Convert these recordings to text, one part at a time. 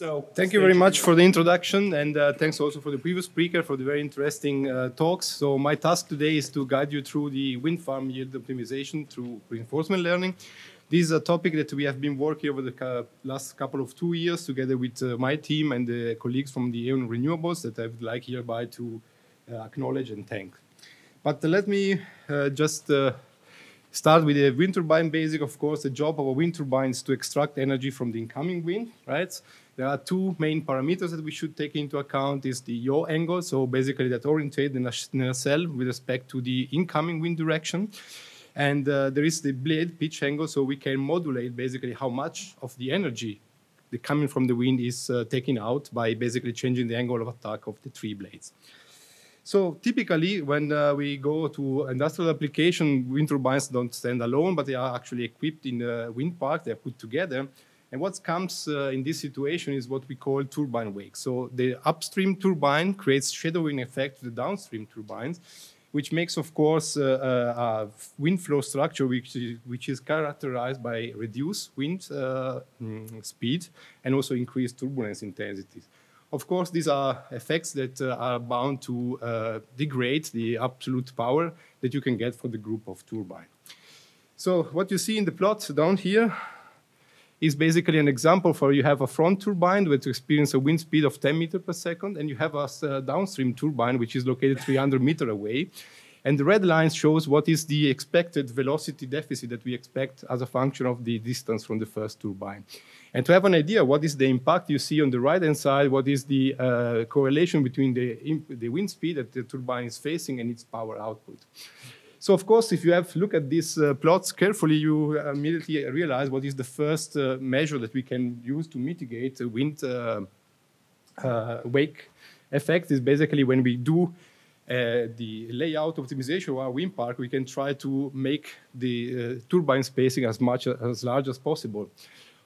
So thank you very much for the introduction, and thanks also for the previous speaker for the very interesting talks. So my task today is to guide you through the wind farm yield optimization through reinforcement learning. This is a topic that we have been working over the last couple of 2 years together with my team and the colleagues from the E.ON Renewables that I would like hereby to acknowledge and thank. But let me start with a wind turbine basic. Of course, the job of a wind turbine is to extract energy from the incoming wind, right? There are two main parameters that we should take into account is the yaw angle, so basically that orientate the nacelle with respect to the incoming wind direction. And there is the blade pitch angle, so we can modulate basically how much of the energy coming from the wind is taken out by basically changing the angle of attack of the three blades. So typically, when we go to industrial application, wind turbines don't stand alone, but they are actually equipped in a wind park, they're put together. And what comes in this situation is what we call turbine wake. So the upstream turbine creates shadowing effect to the downstream turbines, which makes, of course, a wind flow structure which is characterized by reduced wind speed and also increased turbulence intensities. Of course, these are effects that are bound to degrade the absolute power that you can get for the group of turbine. So what you see in the plot down here is basically an example for you have a front turbine that experiences a wind speed of 10 meters per second, and you have a downstream turbine which is located 300 meters away. And the red line shows what is the expected velocity deficit that we expect as a function of the distance from the first turbine. And to have an idea what is the impact, you see on the right-hand side what is the correlation between the wind speed that the turbine is facing and its power output. So, of course, if you have a look at these plots carefully, you immediately realize what is the first measure that we can use to mitigate the wind wake effect is basically when we do the layout optimization of our wind park, we can try to make the turbine spacing as large as possible.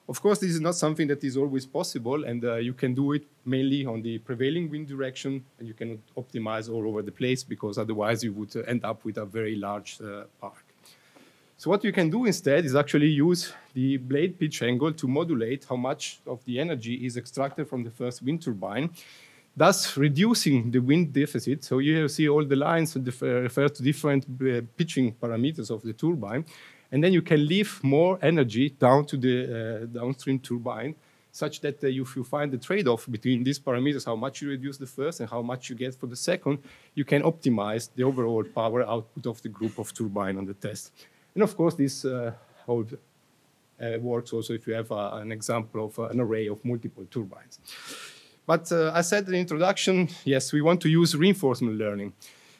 Of course, this is not something that is always possible, and you can do it mainly on the prevailing wind direction, and you cannot optimize all over the place because otherwise you would end up with a very large park. So what you can do instead is actually use the blade pitch angle to modulate how much of the energy is extracted from the first wind turbine, thus reducing the wind deficit. So you see all the lines refer to different pitching parameters of the turbine. And then you can leave more energy down to the downstream turbine, such that if you find the trade-off between these parameters, how much you reduce the first and how much you get for the second, you can optimize the overall power output of the group of turbine on the test. And of course, this works also if you have an example of an array of multiple turbines. But I said in the introduction, yes, we want to use reinforcement learning.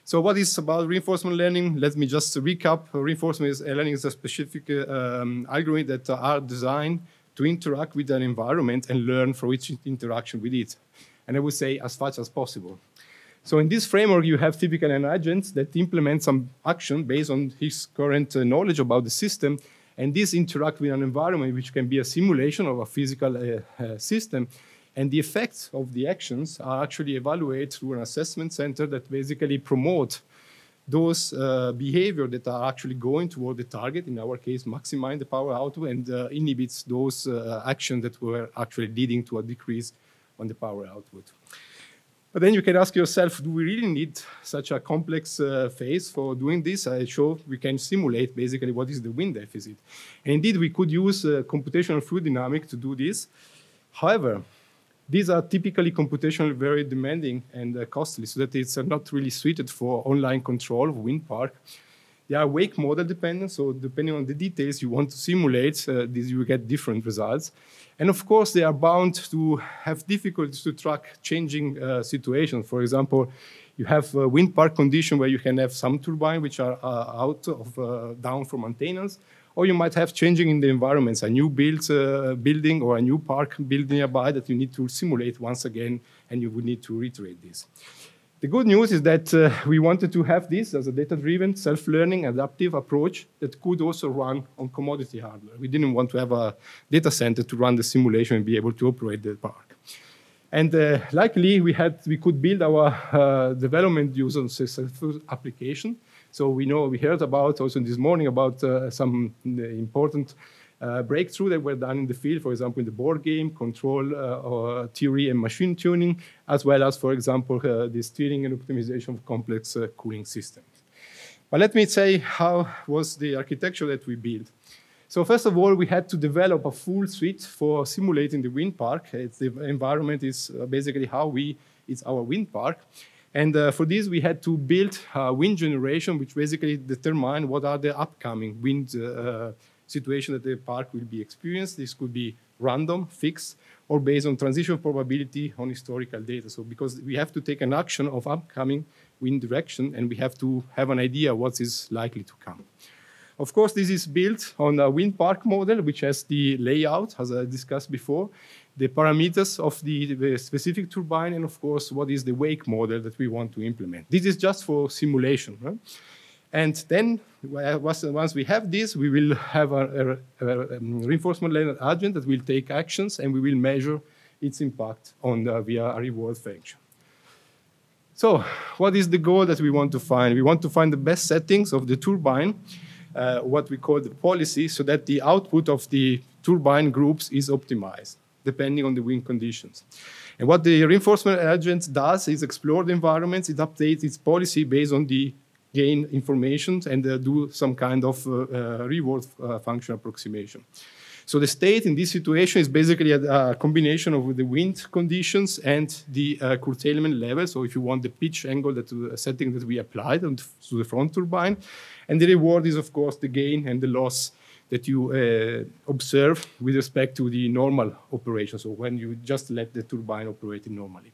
So what is about reinforcement learning? Let me just recap. Reinforcement learning is a specific algorithm that are designed to interact with an environment and learn from each interaction with it. And I would say as fast as possible. So in this framework, you have typically an agent that implements some action based on his current knowledge about the system. And this interacts with an environment, which can be a simulation of a physical system. And the effects of the actions are actually evaluated through an assessment center that basically promote those behavior that are actually going toward the target, in our case, maximizing the power output, and inhibits those actions that were actually leading to a decrease on the power output. But then you can ask yourself, do we really need such a complex phase for doing this? I show we can simulate basically what is the wind deficit. And indeed, we could use computational fluid dynamics to do this. However, these are typically computationally very demanding and costly, so that it's not really suited for online control of wind park. They are wake model dependent, so depending on the details you want to simulate, you get different results. And of course, they are bound to have difficulties to track changing situations. For example, you have a wind park condition where you can have some turbines which are down for maintenance, or you might have changing in the environments, a new building or a new park built nearby that you need to simulate once again, and you would need to reiterate this. The good news is that we wanted to have this as a data-driven, self-learning, adaptive approach that could also run on commodity hardware. We didn't want to have a data center to run the simulation and be able to operate the park. And luckily, we could build our development user successful application. So we heard about also this morning about some important breakthrough that were done in the field, for example, in the board game, control theory and machine tuning, as well as, for example, the steering and optimization of complex cooling systems. But let me say how was the architecture that we built. So first of all, we had to develop a full suite for simulating the wind park. It's the environment is basically how it's our wind park. And for this, we had to build wind generation, which basically determine what are the upcoming wind situation that the park will be experienced. This could be random, fixed, or based on transition probability on historical data. So because we have to take an action of upcoming wind direction, and we have to have an idea what is likely to come. Of course, this is built on a wind park model, which has the layout, as I discussed before, the parameters of the specific turbine, and of course, what is the wake model that we want to implement. This is just for simulation, right? And then, once we have this, we will have a reinforcement learning agent that will take actions, and we will measure its impact on via a reward function. So, what is the goal that we want to find? We want to find the best settings of the turbine, what we call the policy, so that the output of the turbine groups is optimized, depending on the wind conditions. And what the reinforcement agent does is explore the environments, it updates its policy based on the gain information, and do some kind of reward function approximation. So the state in this situation is basically a combination of the wind conditions and the curtailment level. So if you want the pitch angle, that setting that we applied to the front turbine. And the reward is, of course, the gain and the loss that you observe with respect to the normal operation, so when you just let the turbine operate normally.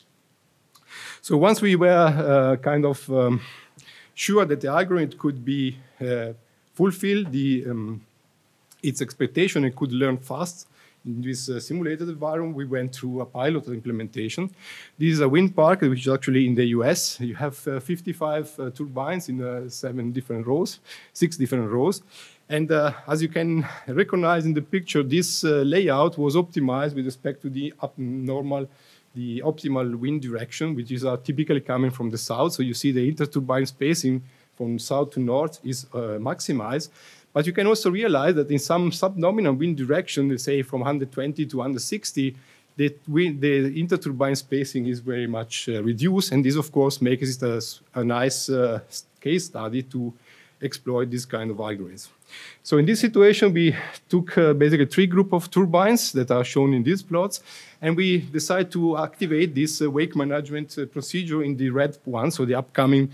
So once we were kind of sure that the algorithm could be fulfill its expectation and could learn fast in this simulated environment, we went through a pilot implementation. This is a wind park, which is actually in the US. You have 55 turbines in 6 different rows. And as you can recognize in the picture, this layout was optimized with respect to the optimal wind direction, which is typically coming from the south. So you see the inter-turbine spacing from south to north is maximized. But you can also realize that in some subdominant wind direction, say from 120 to 160, the inter-turbine spacing is very much reduced. And this, of course, makes it a nice case study to exploit this kind of algorithms. So in this situation, we took basically 3 groups of turbines that are shown in these plots, and we decided to activate this wake management procedure in the red one, so the upcoming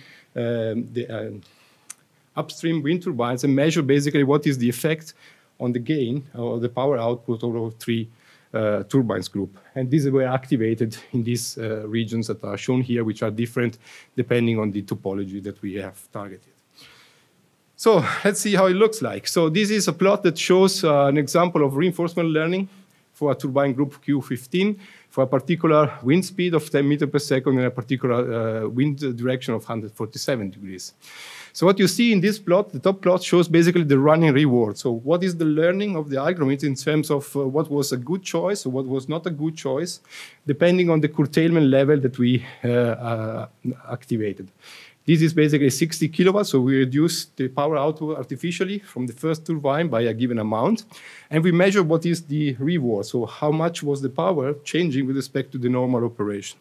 upstream wind turbines, and measure basically what is the effect on the gain or the power output of all 3 turbines group. And these were activated in these regions that are shown here, which are different depending on the topology that we have targeted. So let's see how it looks like. So this is a plot that shows an example of reinforcement learning for a turbine group Q15 for a particular wind speed of 10 meters per second and a particular wind direction of 147 degrees. So what you see in this plot, the top plot shows basically the running reward. So what is the learning of the algorithm in terms of what was a good choice or what was not a good choice, depending on the curtailment level that we activated. This is basically 60 kilowatts, so we reduce the power output artificially from the first turbine by a given amount. And we measure what is the reward, so how much was the power changing with respect to the normal operation.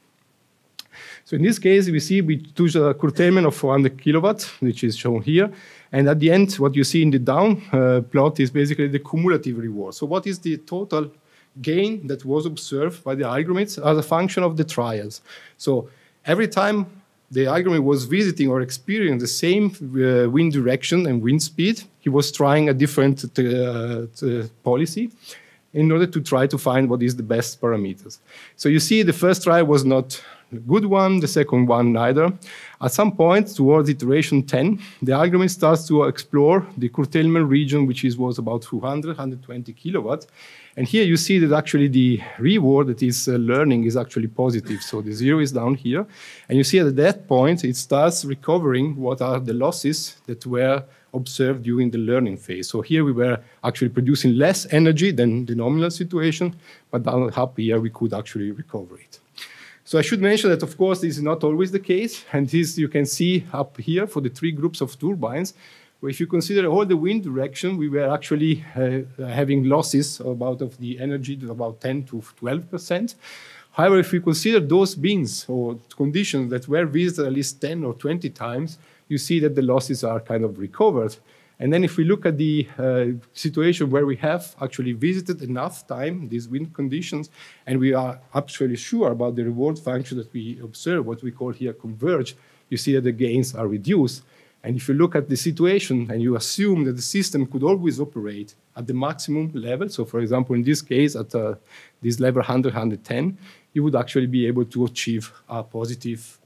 So in this case, we see we took a curtailment of 400 kilowatts, which is shown here. And at the end, what you see in the down plot is basically the cumulative reward. So what is the total gain that was observed by the algorithms as a function of the trials? So every time the algorithm was visiting or experiencing the same wind direction and wind speed, he was trying a different policy in order to try to find what is the best parameters. So you see the first try was not a good one, the second one neither. At some point, towards iteration 10, the algorithm starts to explore the curtailment region, which was about 200, 120 kilowatts. And here you see that actually the reward that is learning is actually positive. So the zero is down here. And you see at that point, it starts recovering what are the losses that were observed during the learning phase. So here we were actually producing less energy than the nominal situation, but down here we could actually recover it. So I should mention that, of course, this is not always the case. And this you can see up here for the 3 groups of turbines, If you consider all the wind direction, we were actually having losses of the energy to about 10% to 12%. However, if we consider those bins or conditions that were visited at least 10 or 20 times, you see that the losses are kind of recovered. And then if we look at the situation where we have actually visited enough time, these wind conditions, and we are absolutely sure about the reward function that we observe, what we call here converge, you see that the gains are reduced. And if you look at the situation and you assume that the system could always operate at the maximum level, so for example, in this case, at this level 100, 110, you would actually be able to achieve a positive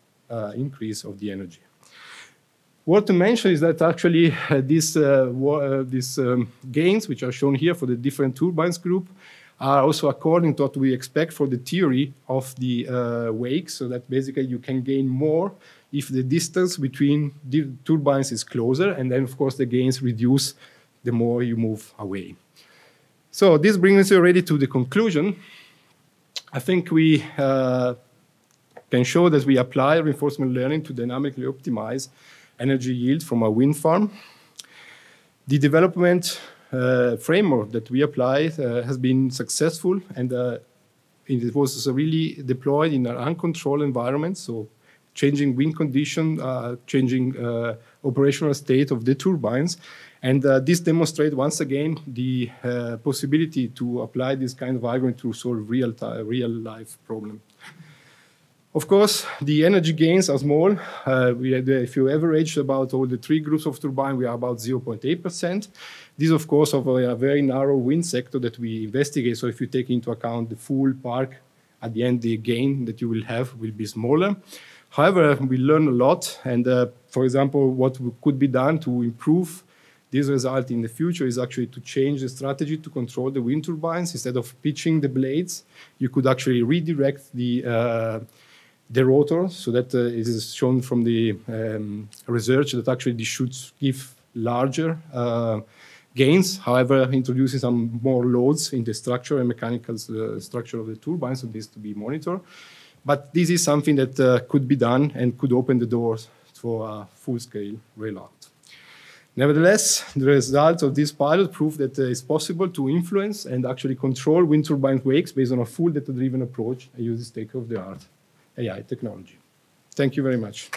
increase of the energy. What to mention is that actually these gains, which are shown here for the different turbines group, are also according to what we expect for the theory of the wake, so that basically you can gain more if the distance between the turbines is closer, and then of course the gains reduce the more you move away. So this brings us already to the conclusion. I think we can show that we apply reinforcement learning to dynamically optimize energy yield from a wind farm. The development framework that we applied has been successful, and it was really deployed in an uncontrolled environment, so changing wind condition, changing operational state of the turbines. And this demonstrates once again the possibility to apply this kind of algorithm to solve real life problem. Of course, the energy gains are small. If you average about all the three groups of turbine, we are about 0.8%. This, of course, of a very narrow wind sector that we investigate. So if you take into account the full park, at the end, the gain that you will have will be smaller. However, we learn a lot. And for example, what could be done to improve this result in the future is actually to change the strategy to control the wind turbines. Instead of pitching the blades, you could actually redirect the rotor, so that it is shown from the research that actually this should give larger gains. However, introducing some more loads in the structure and mechanical structure of the turbine, so this to be monitored. But this is something that could be done and could open the doors for a full-scale rollout. Nevertheless, the results of this pilot prove that it's possible to influence and actually control wind turbine wakes based on a full data-driven approach and use state-of-the-art AI technology. Thank you very much.